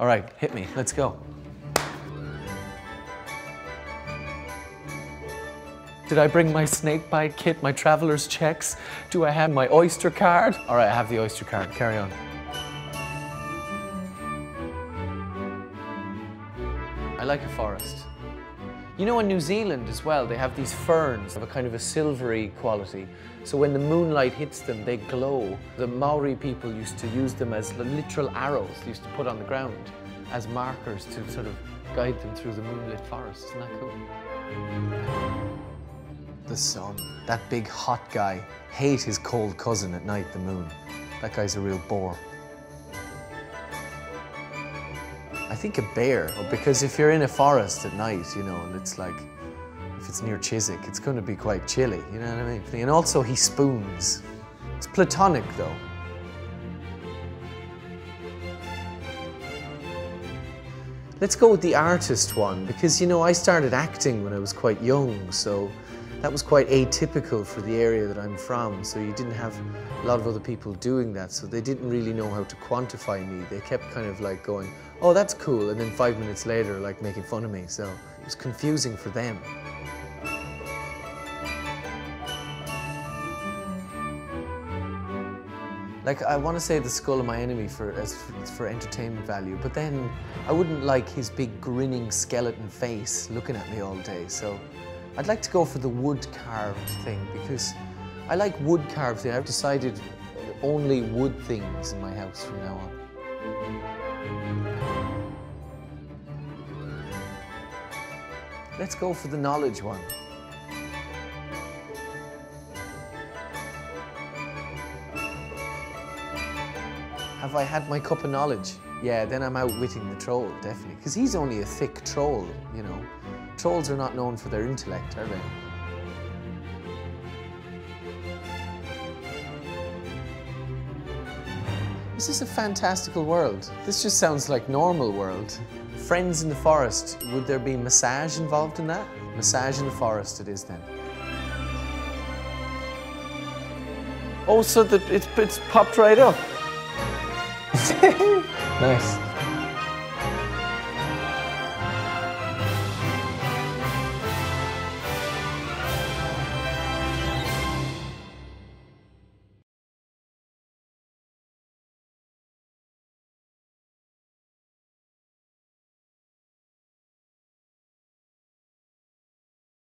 All right, hit me, let's go. Did I bring my snake bite kit, my traveler's checks? Do I have my Oyster card? All right, I have the Oyster card, carry on. I like a forest. You know, in New Zealand as well, they have these ferns of a kind of a silvery quality. So when the moonlight hits them, they glow. The Maori people used to use them as literal arrows they used to put on the ground as markers to sort of guide them through the moonlit forest. Isn't that cool? The sun, that big hot guy. Hate his cold cousin at night, the moon. That guy's a real bore. I think a bear, because if you're in a forest at night, you know, and it's like, if it's near Chiswick, it's going to be quite chilly, you know what I mean? And also he spoons. It's platonic, though. Let's go with the artist one, because, you know, I started acting when I was quite young, so that was quite atypical for the area that I'm from, so you didn't have a lot of other people doing that, so they didn't really know how to quantify me. They kept kind of like going, oh, that's cool, and then 5 minutes later, like, making fun of me, so it was confusing for them. Like, I want to say the skull of my enemy for entertainment value, but then I wouldn't like his big grinning skeleton face looking at me all day, so I'd like to go for the wood-carved thing, because I like wood-carved things. I've decided only wood things in my house from now on. Let's go for the knowledge one. Have I had my cup of knowledge? Yeah, then I'm outwitting the troll, definitely. Because he's only a thick troll, you know. Trolls are not known for their intellect, are they? This is a fantastical world. This just sounds like normal world. Friends in the forest, would there be massage involved in that? Massage in the forest it is then. Oh, so it's popped right up. Nice.